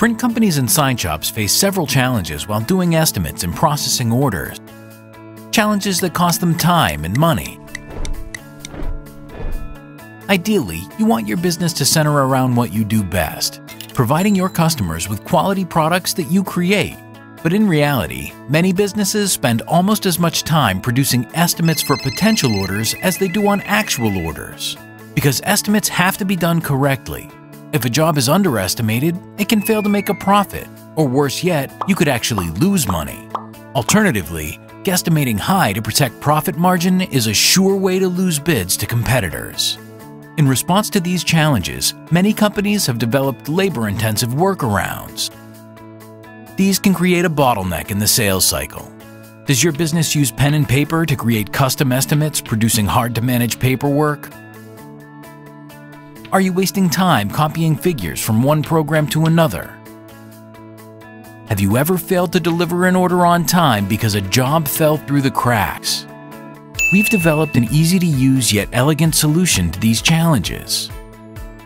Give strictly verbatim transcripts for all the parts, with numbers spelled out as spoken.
Print companies and sign shops face several challenges while doing estimates and processing orders. Challenges that cost them time and money. Ideally, you want your business to center around what you do best, providing your customers with quality products that you create. But in reality, many businesses spend almost as much time producing estimates for potential orders as they do on actual orders, because estimates have to be done correctly. If a job is underestimated, it can fail to make a profit, or worse yet, you could actually lose money. Alternatively, guesstimating high to protect profit margin is a sure way to lose bids to competitors. In response to these challenges, many companies have developed labor-intensive workarounds. These can create a bottleneck in the sales cycle. Does your business use pen and paper to create custom estimates, producing hard-to-manage paperwork? Are you wasting time copying figures from one program to another? Have you ever failed to deliver an order on time because a job fell through the cracks? We've developed an easy-to-use yet elegant solution to these challenges.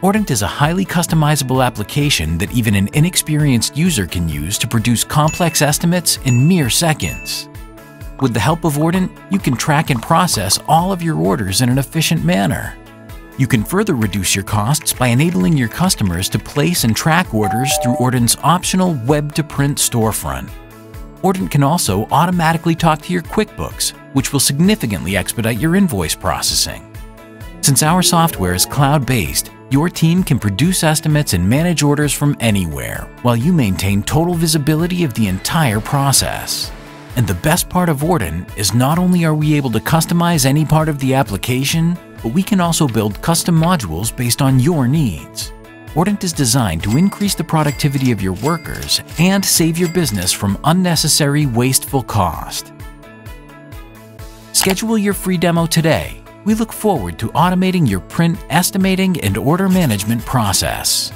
Ordant is a highly customizable application that even an inexperienced user can use to produce complex estimates in mere seconds. With the help of Ordant, you can track and process all of your orders in an efficient manner. You can further reduce your costs by enabling your customers to place and track orders through Ordant's optional web-to-print storefront. Ordant can also automatically talk to your QuickBooks, which will significantly expedite your invoice processing. Since our software is cloud-based, your team can produce estimates and manage orders from anywhere, while you maintain total visibility of the entire process. And the best part of Ordant is not only are we able to customize any part of the application, but we can also build custom modules based on your needs. Ordant is designed to increase the productivity of your workers and save your business from unnecessary wasteful cost. Schedule your free demo today. We look forward to automating your print, estimating, and order management process.